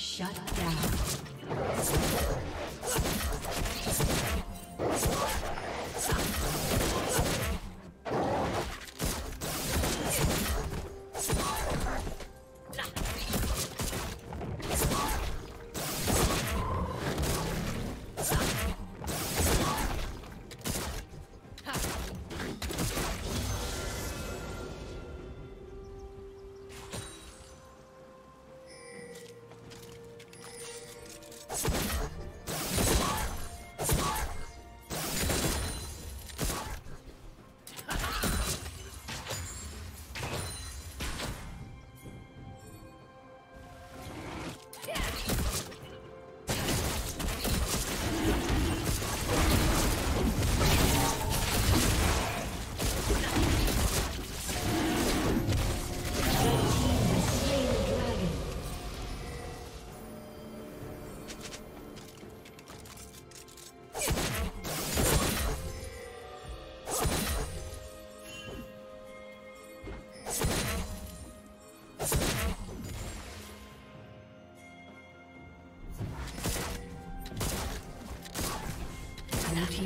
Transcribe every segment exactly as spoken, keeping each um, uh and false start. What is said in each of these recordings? Shut down. Your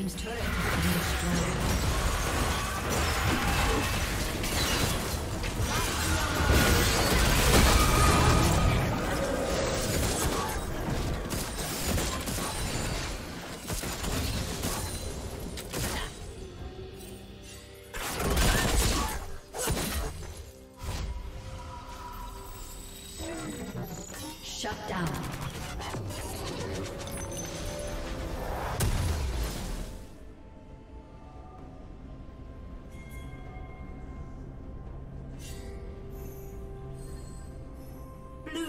team's turret has been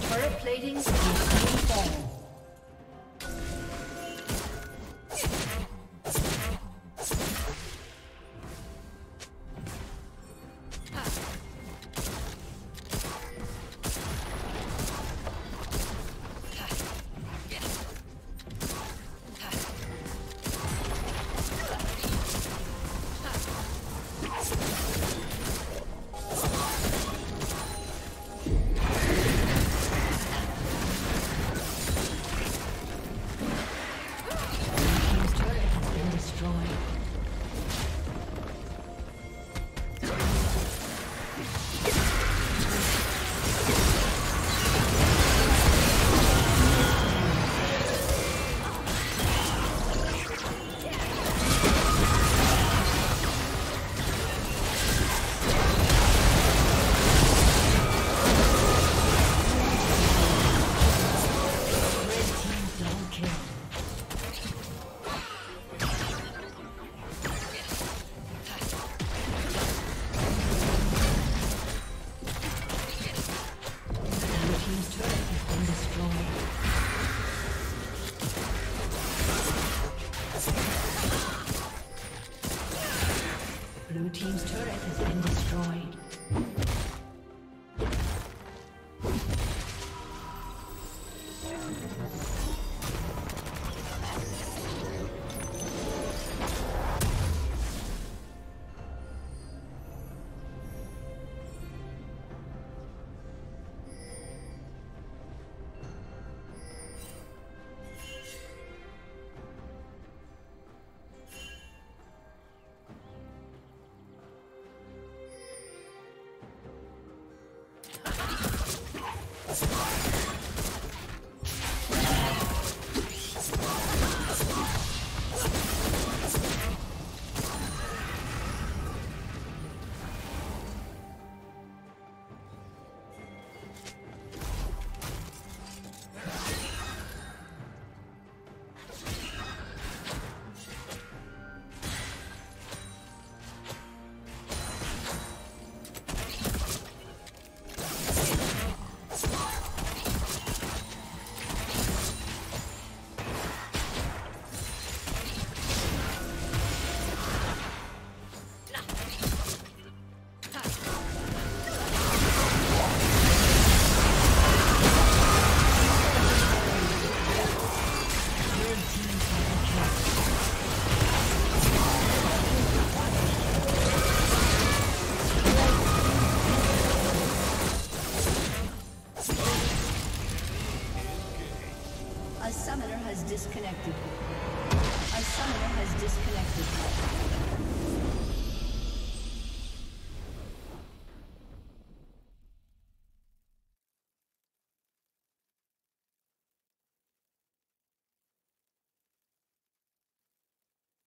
Turret plating is falling. Blue team's turret has been destroyed. disconnected. A summoner has disconnected.